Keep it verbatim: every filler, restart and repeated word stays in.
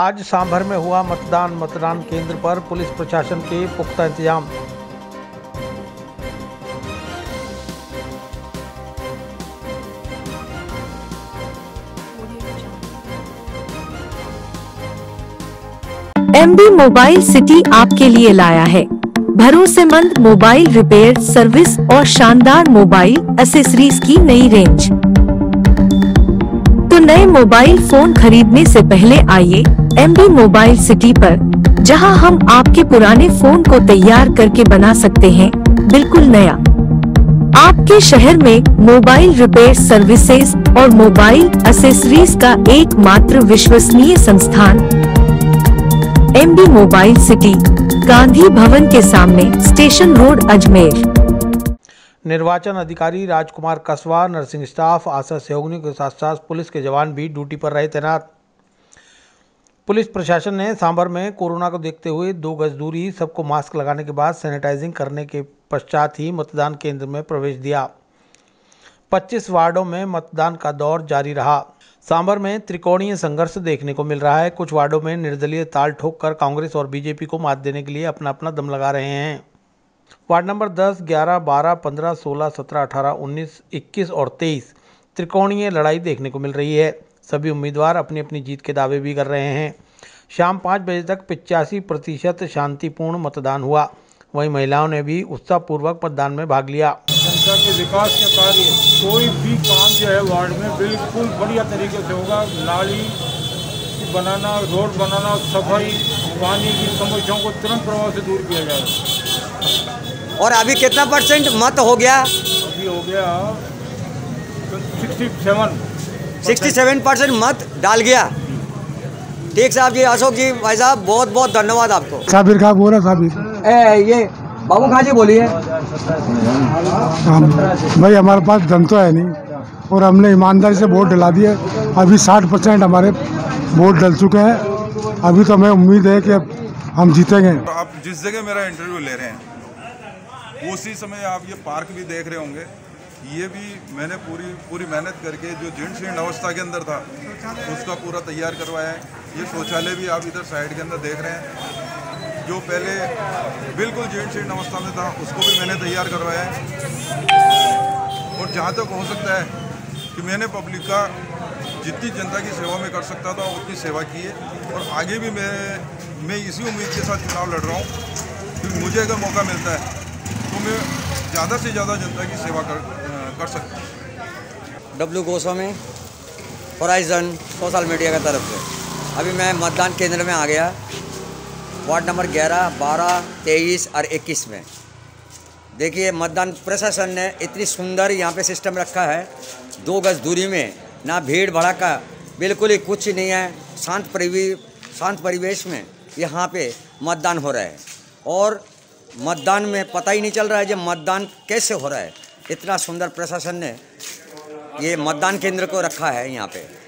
आज सांभर में हुआ मतदान। मतदान केंद्र पर पुलिस प्रशासन के पुख्ता इंतजाम। एमबी मोबाइल सिटी आपके लिए लाया है भरोसेमंद मोबाइल रिपेयर सर्विस और शानदार मोबाइल एसेसरीज की नई रेंज। तो नए मोबाइल फोन खरीदने से पहले आइए एमबी मोबाइल सिटी पर, जहां हम आपके पुराने फोन को तैयार करके बना सकते हैं बिल्कुल नया। आपके शहर में मोबाइल रिपेयर सर्विसेज और मोबाइल एसेसरीज का एकमात्र विश्वसनीय संस्थान MB mobile city, Gandhi Bhavan के सामने, स्टेशन रोड, अजमेर। निर्वाचन अधिकारी राजकुमार कसवा, नर्सिंग स्टाफ, आशा सहयोगिनी के साथ साथ पुलिस के जवान भी ड्यूटी पर रहे तैनात। पुलिस प्रशासन ने सांभर में कोरोना को देखते हुए दो गज दूरी, सबको मास्क लगाने के बाद सैनिटाइजिंग करने के पश्चात ही मतदान केंद्र में प्रवेश दिया। पच्चीस वार्डों में मतदान का दौर जारी रहा। सांभर में त्रिकोणीय संघर्ष देखने को मिल रहा है। कुछ वार्डों में निर्दलीय ताल ठोक कर कांग्रेस और बीजेपी को मात देने के लिए अपना अपना दम लगा रहे हैं। वार्ड नंबर दस, ग्यारह, बारह, पंद्रह, सोलह, सत्रह, अठारह, उन्नीस, इक्कीस और तेईस त्रिकोणीय लड़ाई देखने को मिल रही है। सभी उम्मीदवार अपनी अपनी जीत के दावे भी कर रहे हैं। शाम पाँच बजे तक पिचासी प्रतिशत शांतिपूर्ण मतदान हुआ। वहीं महिलाओं ने भी उत्साहपूर्वक मतदान में भाग लिया। जनता के विकास के कार्य, कोई भी काम जो है वार्ड में बिल्कुल बढ़िया तरीके से होगा। नाली बनाना, रोड बनाना, सफाई, पानी की समस्याओं को तुरंत प्रभाव से दूर किया जाएगा। और अभी कितना परसेंट मत हो गया? अभी हो गया सड़सठ परसेंट मत डाल गया। ठीक साहब जी, अशोक जी, भाई साहब, बहुत बहुत धन्यवाद आपको। साबिर का बोला, साबिर ए ये बाबू खान जी बोलिए। भाई हमारे पास धन तो है नहीं, और हमने ईमानदारी से वोट डला दिए। अभी साठ परसेंट हमारे वोट डल चुके हैं। अभी तो हमें उम्मीद है कि हम जीतेंगे। आप जिस जगह मेरा इंटरव्यू ले रहे हैं, उसी समय आप ये पार्क भी देख रहे होंगे। ये भी मैंने पूरी पूरी मेहनत करके, जो जीर्ण अवस्था के अंदर था, उसका पूरा तैयार करवाया है। ये शौचालय भी आप इधर साइड के अंदर देख रहे हैं, जो पहले बिल्कुल जीर्ण अवस्था में था, उसको भी मैंने तैयार करवाया है। और जहाँ तक हो सकता है कि मैंने पब्लिक का, जितनी जनता की सेवा में कर सकता था, उतनी सेवा की है। और आगे भी मैं मैं इसी उम्मीद के साथ चुनाव लड़ रहा हूँ कि मुझे अगर मौका मिलता है तो मैं ज़्यादा से ज़्यादा जनता की सेवा कर कर सकता हूँ। W Goswami, horizon social media की तरफ से। अभी मैं मतदान केंद्र में आ गया, वार्ड नंबर ग्यारह, बारह, तेईस और इक्कीस में। देखिए, मतदान प्रशासन ने इतनी सुंदर यहाँ पे सिस्टम रखा है। दो गज दूरी में, ना भीड़ भड़का, बिल्कुल ही कुछ नहीं है। शांत परिवेश शांत परिवेश में यहाँ पे मतदान हो रहा है। और मतदान में पता ही नहीं चल रहा है जब मतदान कैसे हो रहा है। इतना सुंदर प्रशासन ने ये मतदान केंद्र को रखा है यहाँ पे।